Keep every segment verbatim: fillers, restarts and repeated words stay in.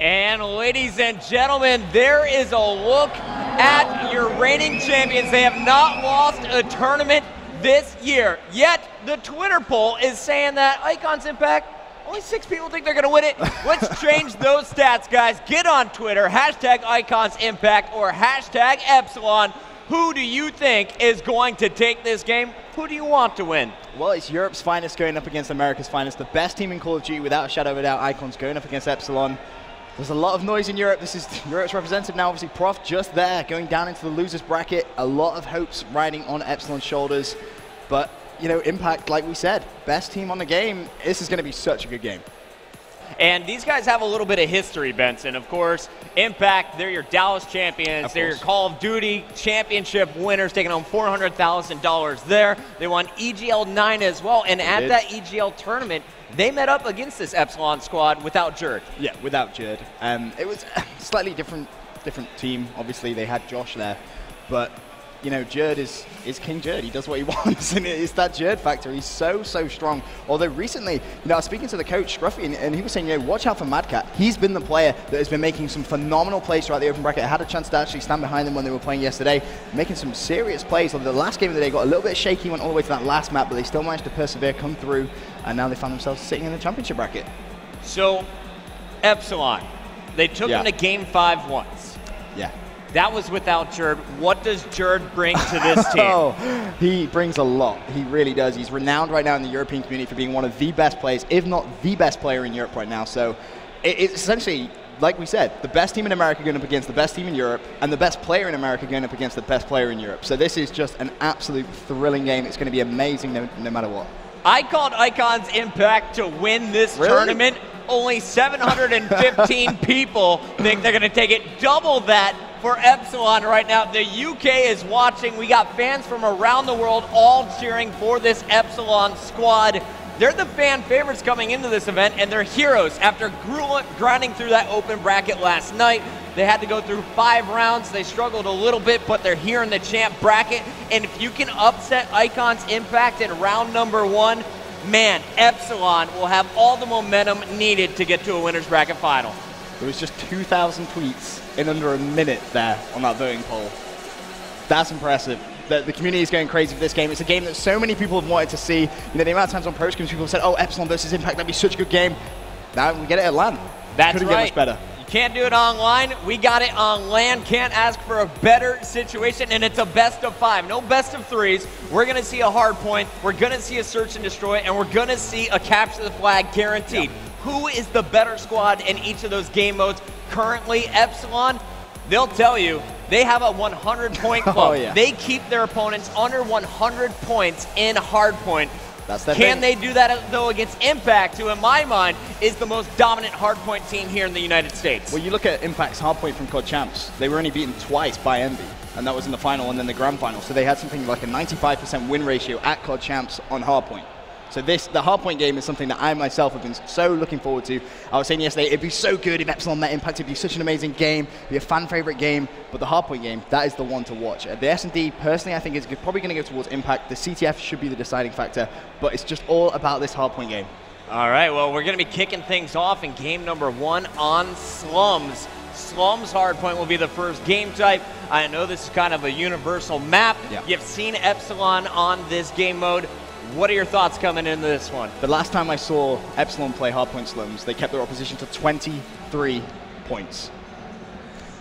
And ladies and gentlemen, there is a look at your reigning champions. They have not lost a tournament this year. Yet, the Twitter poll is saying that Icons Impact, only six people think they're going to win it. Let's change those stats, guys. Get on Twitter, hashtag Icons Impact or hashtag Epsilon. Who do you think is going to take this game? Who do you want to win? Well, it's Europe's finest going up against America's finest. The best team in Call of Duty, without a shadow of a doubt, Icons going up against Epsilon. There's a lot of noise in Europe. This is Europe's representative now, obviously Prof just there, going down into the loser's bracket. A lot of hopes riding on Epsilon's shoulders. But, you know, Impact, like we said, best team on the game. This is going to be such a good game. And these guys have a little bit of history, Benson. Of course, Impact, they're your Dallas champions. They're your Call of Duty championship winners, taking home four hundred thousand dollars there. They won E G L nine as well. And at that E G L tournament, they met up against this Epsilon squad without Jurd. Yeah, without Jurd. Um, it was a slightly different, different team. Obviously, they had Josh there. But, you know, Jurd is, is King Jurd. He does what he wants, and it's that Jurd factor. He's so, so strong. Although recently, you know, I was speaking to the coach, Scruffy, and, and he was saying, you know, watch out for Madcat. He's been the player that has been making some phenomenal plays throughout the open bracket. I had a chance to actually stand behind them when they were playing yesterday, making some serious plays. Although the last game of the day got a little bit shaky, went all the way to that last map, but they still managed to persevere, come through, and now they found themselves sitting in the championship bracket. So, Epsilon, they took yeah. them to game five once. Yeah. That was without Jurd. What does Jurd bring to this team? Oh, he brings a lot. He really does. He's renowned right now in the European community for being one of the best players, if not the best player in Europe right now. So it's essentially, like we said, the best team in America going up against the best team in Europe, and the best player in America going up against the best player in Europe. So this is just an absolute thrilling game. It's going to be amazing no, no matter what. I called Icons Impact to win this really? tournament. Only seven hundred fifteen people think they're going to take it. Double that for Epsilon right now. The U K is watching. We got fans from around the world all cheering for this Epsilon squad. They're the fan favorites coming into this event, and they're heroes. After grueling, grinding through that open bracket last night, they had to go through five rounds. They struggled a little bit, but they're here in the champ bracket. And if you can upset Icons Impact in round number one, man, Epsilon will have all the momentum needed to get to a winner's bracket final. There was just two thousand tweets in under a minute there on that voting poll. That's impressive. The, the community is going crazy for this game. It's a game that so many people have wanted to see. You know, the amount of times on pro screens people have said, oh, Epsilon versus Impact, that'd be such a good game. Now we get it at LAN. That's Couldn't right. Get much better. You can't do it online. We got it on LAN. Can't ask for a better situation, and it's a best of five. No best of threes. We're going to see a hard point. We're going to see a search and destroy, and we're going to see a capture the flag guaranteed. Yeah. Who is the better squad in each of those game modes? Currently, Epsilon, they'll tell you, they have a one hundred point club. Oh, yeah. They keep their opponents under one hundred points in hardpoint. That's that Can thing. they do that, though, against Impact, who, in my mind, is the most dominant hardpoint team here in the United States? Well, you look at Impact's hardpoint from C O D Champs. They were only beaten twice by Envy, and that was in the final and then the grand final. So they had something like a ninety-five percent win ratio at C O D Champs on hardpoint. So this, the hardpoint game is something that I myself have been so looking forward to. I was saying yesterday, it'd be so good if Epsilon met Impact. It'd be such an amazing game. It'd be a fan favorite game. But the hardpoint game, that is the one to watch. The S and D, personally, I think is probably going to go towards Impact. The C T F should be the deciding factor. But it's just all about this hardpoint game. All right, well, we're going to be kicking things off in game number one on Slums. Slums hardpoint will be the first game type. I know this is kind of a universal map. Yeah. You've seen Epsilon on this game mode. What are your thoughts coming into this one? The last time I saw Epsilon play hardpoint slums, they kept their opposition to twenty-three points.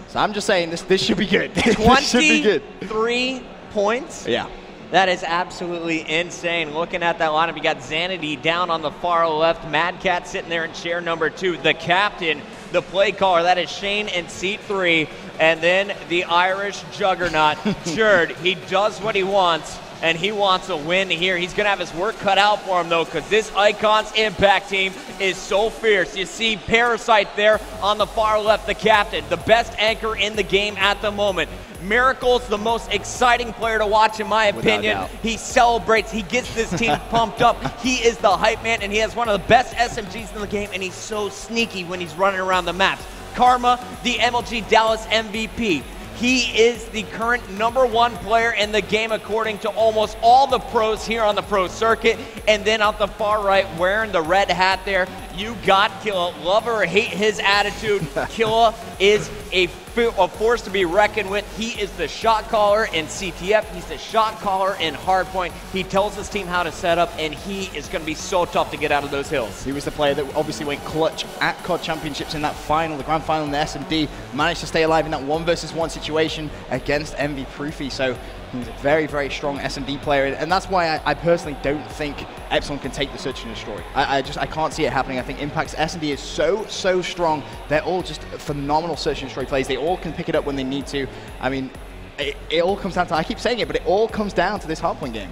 So I'm just saying this this should be good. twenty-three points? Yeah. That is absolutely insane. Looking at that lineup, you got Xanity down on the far left, Madcat sitting there in chair number two, the captain, the play caller, that is Shane in seat three, and then the Irish juggernaut, Jurd. He does what he wants. And he wants a win here. He's going to have his work cut out for him, though, because this Icons Impact team is so fierce. You see Parasite there on the far left, the captain, the best anchor in the game at the moment. Miracle's the most exciting player to watch, in my opinion. He celebrates. He gets this team pumped up. He is the hype man, and he has one of the best S M Gs in the game, and he's so sneaky when he's running around the map. Karma, the M L G Dallas M V P. He is the current number one player in the game, according to almost all the pros here on the pro circuit. And then out the far right, wearing the red hat there You got Killa. Love or hate his attitude, Killa is a, a force to be reckoned with. He is the shot caller in C T F. He's the shot caller in Hardpoint. He tells his team how to set up, and he is going to be so tough to get out of those hills. He was the player that obviously went clutch at C O D Championships in that final, the grand final in the S M D, managed to stay alive in that one versus one situation against Envy Proofy. So he's a very, very strong S M D player, and that's why I, I personally don't think Epsilon can take the Search and Destroy. I, I just, I can't see it happening. I think Impact's S M D is so, so strong. They're all just phenomenal Search and Destroy plays. They all can pick it up when they need to. I mean, it, it all comes down to, I keep saying it, but it all comes down to this Hardpoint game.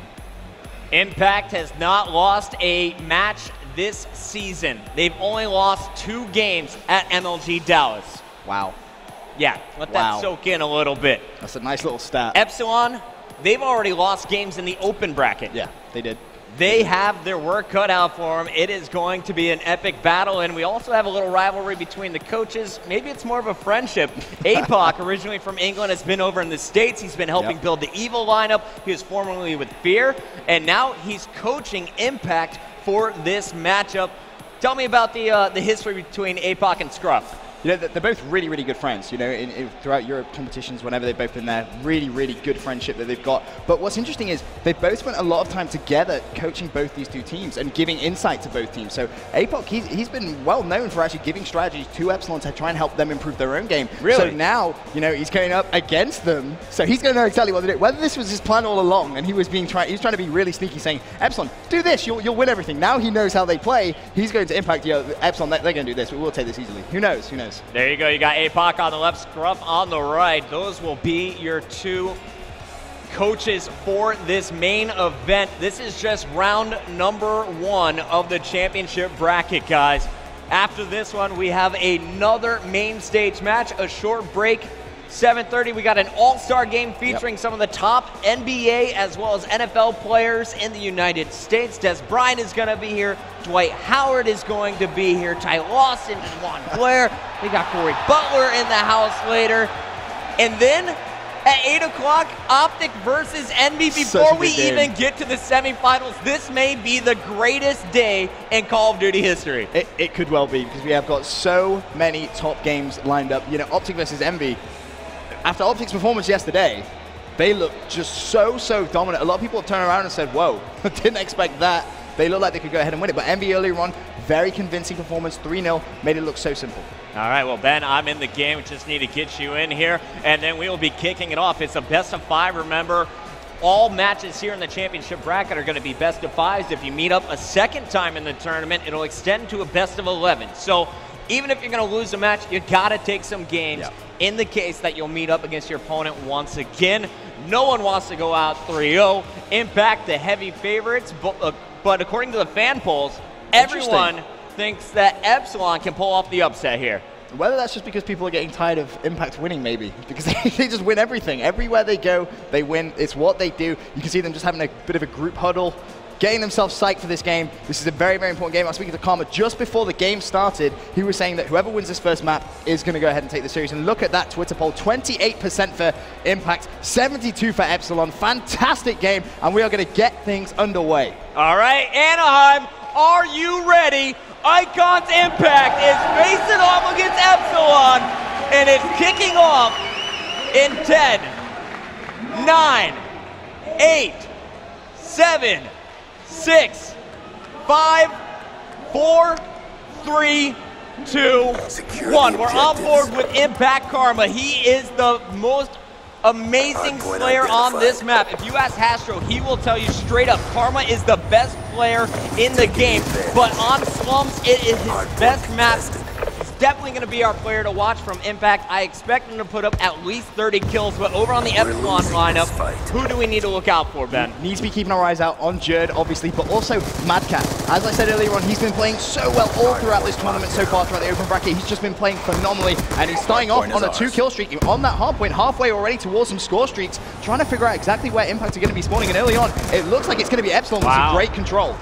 Impact has not lost a match this season. They've only lost two games at M L G Dallas. Wow. Yeah, let wow. that soak in a little bit. That's a nice little stat. Epsilon, they've already lost games in the open bracket. Yeah, they did. They have their work cut out for them. It is going to be an epic battle, and we also have a little rivalry between the coaches. Maybe it's more of a friendship. Apoc, originally from England, has been over in the States. He's been helping yep. build the Evil lineup. He was formerly with Fear, and now he's coaching Impact for this matchup. Tell me about the, uh, the history between Apoc and Scruff. You know, they're both really, really good friends, you know, in, in, throughout Europe competitions, whenever they've both been there, really, really good friendship that they've got. But what's interesting is they both spent a lot of time together coaching both these two teams and giving insight to both teams. So Apoc, he's, he's been well known for actually giving strategies to Epsilon to try and help them improve their own game. Really? So now, you know, he's going up against them, so he's going to know exactly what to do. Whether this was his plan all along, and he was being trying, he was trying to be really sneaky, saying, Epsilon, do this, you'll, you'll win everything. Now he knows how they play. He's going to Impact, you know, Epsilon, they're going to do this, but we'll take this easily. Who knows? Who knows? There you go. You got Apoc on the left, Scruff on the right. Those will be your two coaches for this main event. This is just round number one of the championship bracket, guys. After this one, we have another main stage match, a short break. seven thirty, we got an all-star game featuring yep. some of the top N B A as well as N F L players in the United States. Des Bryan is going to be here. Dwight Howard is going to be here. Ty Lawson and Juan Blair. We got Corey Butler in the house later. And then at eight o'clock, Optic versus Envy. Before we game. even get to the semifinals, this may be the greatest day in Call of Duty history. It, it could well be, because we have got so many top games lined up. You know, Optic versus Envy. After Optic's performance yesterday, they look just so, so dominant. A lot of people have turned around and said, whoa, I didn't expect that. They look like they could go ahead and win it. But Envy earlier on, very convincing performance, three nil, made it look so simple. All right, well, Ben, I'm in the game. We just need to get you in here, and then we will be kicking it off. It's a best of five, remember. All matches here in the championship bracket are going to be best of fives. If you meet up a second time in the tournament, it'll extend to a best of eleven. So even if you're going to lose a match, you got to take some games. Yep. In the case that you'll meet up against your opponent once again. No one wants to go out three oh. Impact, the heavy favorites, but, uh, but according to the fan polls, everyone thinks that Epsilon can pull off the upset here. Whether that's just because people are getting tired of Impact winning, maybe, because they, they just win everything. Everywhere they go, they win. It's what they do. You can see them just having a bit of a group huddle, getting themselves psyched for this game. This is a very, very important game. I was speaking to Karma just before the game started. He was saying that whoever wins this first map is going to go ahead and take the series. And look at that Twitter poll, twenty-eight percent for Impact, seventy-two percent for Epsilon. Fantastic game, and we are going to get things underway. All right, Anaheim, are you ready? Icons Impact is facing off against Epsilon, and it's kicking off in ten, nine, eight, seven, six, five, four, three, two, one. We're on board with Impact Karma. He is the most amazing player on this map. If you ask Hastro, he will tell you straight up, Karma is the best player in the game. But on Slums, it is his best map. He's definitely going to be our player to watch from Impact. I expect him to put up at least thirty kills, but over on the Epsilon lineup, who do we need to look out for, Ben? We need to be keeping our eyes out on Jurd, obviously, but also Madcat. As I said earlier on, he's been playing so well all throughout this tournament so far, throughout the open bracket. He's just been playing phenomenally, and he's starting off on a two-kill streak. On that hard point, halfway already towards some score streaks, trying to figure out exactly where Impact are going to be spawning, and early on, it looks like it's going to be Epsilon with wow. some great control.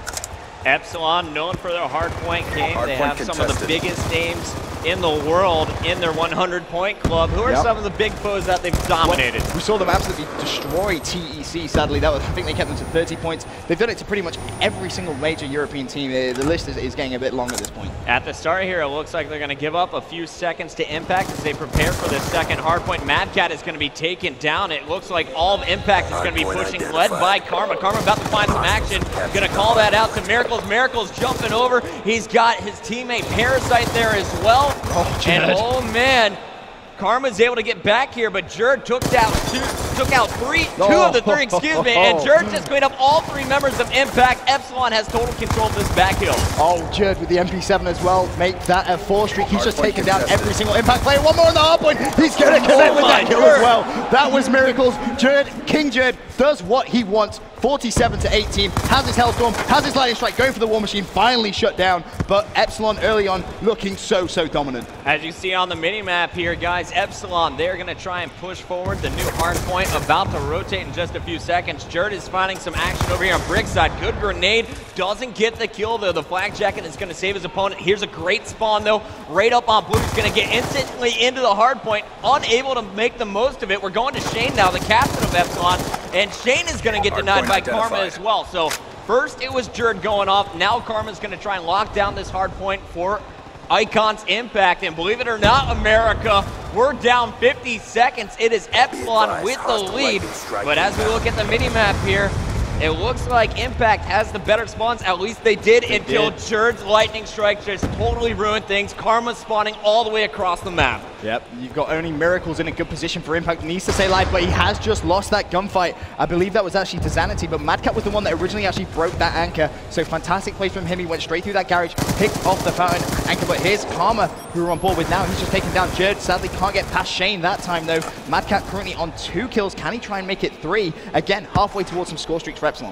Epsilon, known for their hard point game. Hard they point have contested. Some of the biggest names in the world in their one hundred point club. Who are yep. some of the big foes that they've dominated? Well, we saw them absolutely destroy T E C, sadly. That was, I think they kept them to thirty points. They've done it to pretty much every single major European team. The list is, is getting a bit long at this point. At the start here, it looks like they're going to give up a few seconds to Impact as they prepare for the second hard point. Madcat is going to be taken down. It looks like all of Impact is going to be pushing, led by Karma. Karma about to find some action. Going to call that out to Miracles. Miracles jumping over. He's got his teammate Parasite there as well. Oh, and oh man, Karma's able to get back here, but Jurd took out two, took out three, two oh. of the three, excuse me, and Jurd just cleaned up all three members of Impact. Epsilon has total control of this back hill. Oh, Jurd with the M P seven as well, make that a four streak. He's just taken down every single Impact player. One more on the hard point. He's gonna connect oh with that kill as well. That was Miracles. Jurd, King Jurd does what he wants. forty-seven to eighteen, has his Hellstorm, has his Lightning Strike, going for the War Machine, finally shut down, but Epsilon early on looking so, so dominant. As you see on the minimap here, guys, Epsilon, they're going to try and push forward. The new hard point about to rotate in just a few seconds. Jurd is finding some action over here on Brickside. Good grenade, doesn't get the kill, though. The Flak Jacket is going to save his opponent. Here's a great spawn, though, right up on Blue. He's going to get instantly into the hard point, unable to make the most of it. We're going to Shane now, the captain of Epsilon, and Shane is going to get denied by By Karma as well. So first it was Jurd going off. Now Karma's going to try and lock down this hard point for Icons Impact. And believe it or not, America, we're down fifty seconds. It is Epsilon with the lead. But as we look at the minimap here, it looks like Impact has the better spawns. At least they did they until did. Jurd's Lightning Strike just totally ruined things. Karma spawning all the way across the map. Yep, you've got only Miracles in a good position for Impact. Needs to stay alive, but he has just lost that gunfight. I believe that was actually to Xanity, but Madcat was the one that originally actually broke that anchor. So fantastic play from him. He went straight through that garage, picked off the fountain anchor, but here's Karma, who we're on board with now. He's just taken down Jurd. Sadly, can't get past Shane that time, though. Madcat currently on two kills. Can he try and make it three? Again, halfway towards some score streaks. Epsilon.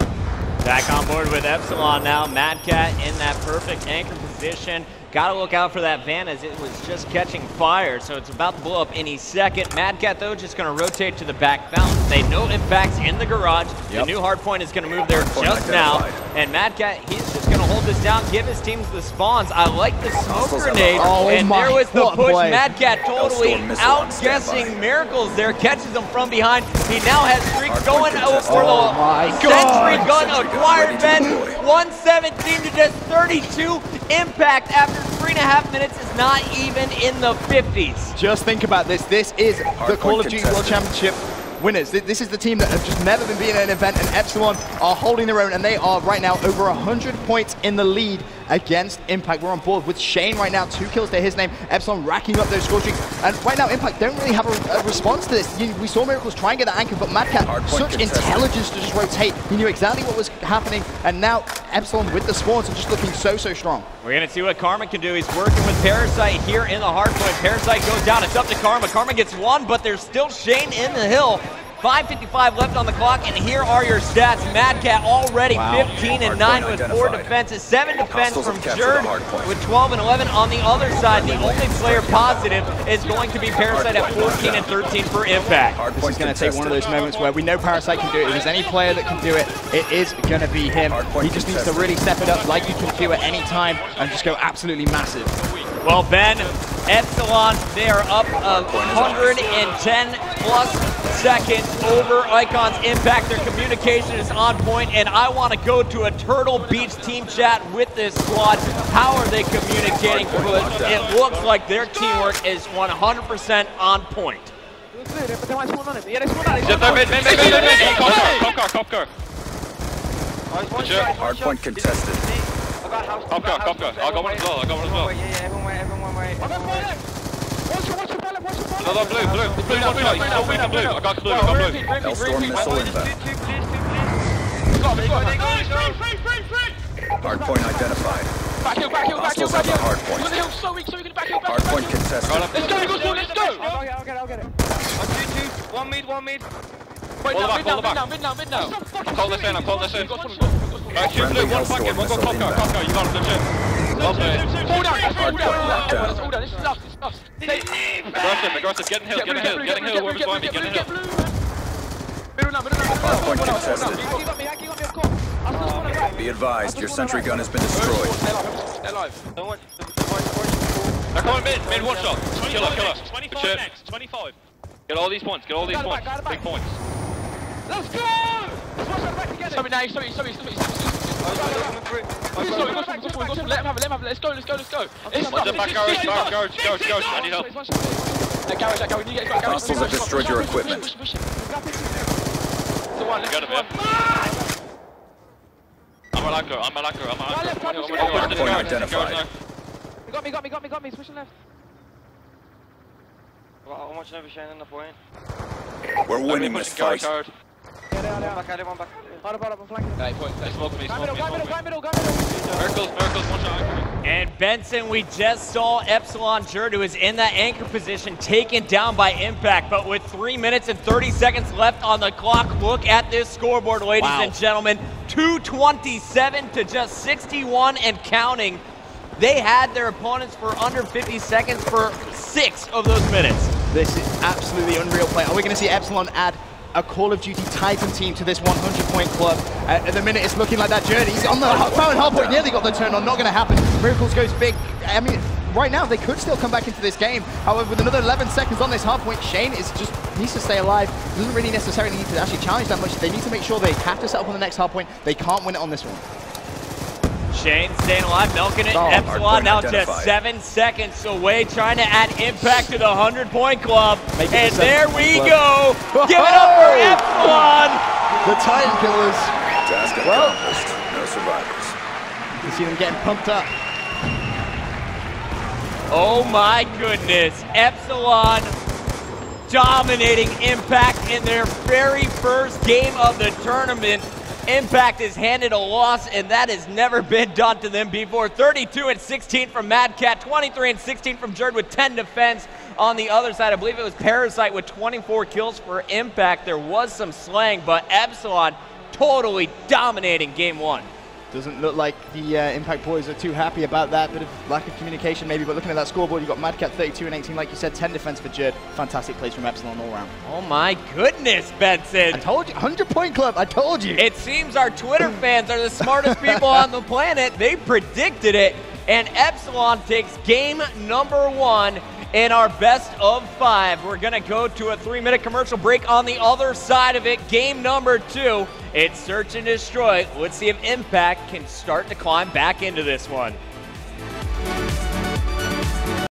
Back on board with Epsilon now. Madcat in that perfect anchor position. Gotta look out for that van as it was just catching fire, so it's about to blow up any second. Madcat, though, just gonna rotate to the back fountain. They know Impact's in the garage. Yep. The new hard point is gonna move there just now. And Madcat, he's just gonna hold this down, give his teams the spawns. I like the smoke grenade. Oh, and there was the push. Boy. Madcat totally outguessing Miracles there, catches him from behind. He now has streaks going over for the Sentry gun acquired Ben. one seventeen to just thirty-two. Impact after three and a half minutes is not even in the fifties. Just think about this. This is the Call of Duty World Championship winners. This is the team that have just never been beaten at an event, and Epsilon are holding their own, and they are right now over one hundred points in the lead against Impact. We're on board with Shane right now, two kills to his name. Epsilon racking up those score streaks, and right now Impact don't really have a, a response to this. You, we saw Miracles try and get the anchor, but Madcat, such intelligence to just rotate. He knew exactly what was happening, and now Epsilon with the spawns are just looking so, so strong. We're gonna see what Karma can do. He's working with Parasite here in the hard point. Parasite goes down, it's up to Karma. Karma gets one, but there's still Shane in the hill. five fifty-five left on the clock, and here are your stats. Madcat already wow. fifteen and nine with four defenses, seven defense from Jurd with twelve and eleven. On the other side, the only player positive is going to be Parasite at fourteen and thirteen for Impact. This is going to take one of those moments where we know Parasite can do it. If there's any player that can do it, it is going to be him. He just needs to really step it up like he can do at any time and just go absolutely massive. Well, Ben, Epsilon, they are up one hundred ten plus seconds over Icons Impact. Their communication is on point, and I want to go to a Turtle Beach team chat with this squad. How are they communicating? It looks like their teamwork is one hundred percent on point. Hardpoint contested. Copcar, Copcar. I'll go one as well. I'll go one as well. Yeah, yeah, everyone wait, everyone wait. Watch your, watch your pallet, watch your pallet. No, no, blue, blue. Blue, blue, blue. All weak on blue. I got blue, I got blue. Hellstorm missile in there. Got him, got him. Free, free, free, free. Hardpoint identified. Back heel, back heel, back heel, back heel. Hardpoint. You're on the hill so weak, so you can back heel, back heel. Hardpoint contested. Let's go, let's go, let's go. I'll get it, I'll get it. One, two, two. One mid, one mid. Wait, now, mid now, mid now, mid now. I'm calling this in, I'm calling this in. Right, shoot blue, one bucket, one got Copcar, Copcar, you got him, legit. Fall down, fall down, fall down, fall down, this is us, this is us. Aggressive, aggressive, get in hill, get in hill, get in hill, whoever's behind me, get in hill. Middle now, middle now, middle now, middle now. Be advised, your sentry gun has been destroyed. They're alive, they're alive. They're coming mid, mid one shot. Killer, killer. twenty-five next, twenty-five. Get all these points, get all these points. Big points. Let's go! Let's watch that back together. Stop it now, stop it, stop it, stop it, stop it. Let him have it, let him have it. Let's go, let's go, let's go. It's the back garage, back garage, garage, garage. I need help. That garage, that garage, you get it. Hostiles have destroyed your equipment. Got him, man. I'm a lacko, I'm a lacko, I'm a lacko. I'll push the point identified. He got me, got me, got me, got me, he's pushing left. Well, I'm watching over Shane in the point. We're winning this fight. Yeah, they are, they are. Back at him, I'm back at him. Hold up, hold up, I'm flanking. Yeah, he points, they smoke me, smoke me, smoke me. Go middle, go middle, go middle. Miracles, miracles, one shot. And Benson, we just saw Epsilon Jurd, who is in that anchor position, taken down by Impact. But with three minutes and thirty seconds left on the clock, look at this scoreboard, ladies wow. and gentlemen. two twenty-seven to just sixty-one and counting. They had their opponents for under fifty seconds for six of those minutes. This is absolutely unreal play. Are we going to see Epsilon add a Call of Duty Titan team to this hundred point club? Uh, at the minute, it's looking like that. Journey. He's on the phone hard point, nearly got the turn on. Not going to happen. Miracles goes big. I mean, right now, they could still come back into this game. However, with another eleven seconds on this hard point, Shane is just needs to stay alive. Doesn't really necessarily need to actually challenge that much. They need to make sure they have to set up on the next hard point. They can't win it on this one. Shane staying alive, milking it. Oh, Epsilon now identified. Just seven seconds away, trying to add Impact to the hundred point club. And there we club. go. Give it up for Epsilon. The Titan Killers. Task accomplished. No survivors. You can see them getting pumped up. Oh my goodness. Epsilon dominating Impact in their very first game of the tournament. Impact is handed a loss, and that has never been done to them before. thirty-two and sixteen from Madcat, twenty-three and sixteen from Jurd with ten defense. On the other side, I believe it was Parasite with twenty-four kills for Impact. There was some slang, but Epsilon totally dominating game one. Doesn't look like the uh, Impact boys are too happy about that. Bit of lack of communication maybe, but looking at that scoreboard, you've got Madcat thirty-two and eighteen, like you said, ten defense for Jurd. Fantastic plays from Epsilon all round. Oh my goodness, Benson. I told you, hundred point club, I told you. It seems our Twitter fans are the smartest people on the planet. They predicted it, and Epsilon takes game number one in our best of five. We're gonna go to a three minute commercial break. On the other side of it, game number two, it's search and destroy. Let's see if Impact can start to climb back into this one.